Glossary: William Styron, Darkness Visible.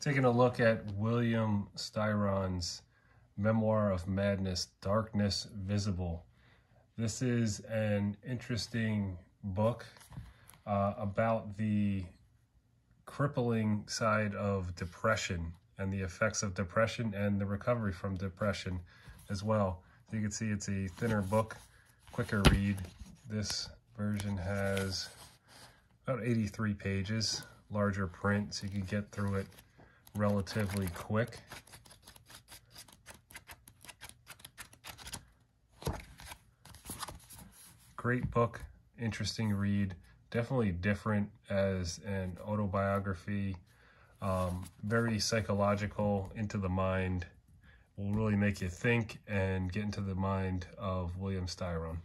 taking a look at William Styron's memoir of madness, Darkness Visible. This is an interesting book about the crippling side of depression and the effects of depression and the recovery from depression as well. So you can see it's a thinner book, quicker read. This version has about 83 pages, larger print, so you can get through it relatively quick. Great book, interesting read, definitely different as an autobiography, very psychological, into the mind, will really make you think and get into the mind of William Styron.